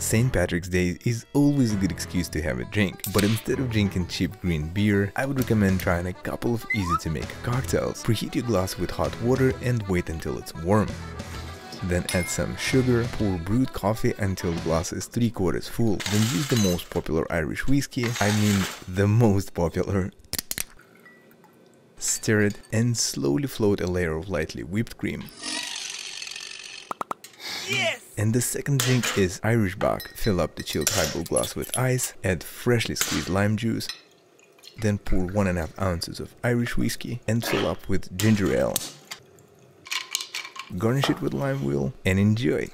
St. Patrick's Day is always a good excuse to have a drink, but instead of drinking cheap green beer, I would recommend trying a couple of easy-to-make cocktails. Preheat your glass with hot water and wait until it's warm. Then add some sugar, pour brewed coffee until the glass is 3/4 full, then use the most popular Irish whiskey, I mean the most popular. Stir it and slowly float a layer of lightly whipped cream. Yes! And the second drink is Irish Bock. Fill up the chilled highball glass with ice, add freshly squeezed lime juice, then pour 1.5 ounces of Irish whiskey and fill up with ginger ale. Garnish it with lime wheel and enjoy!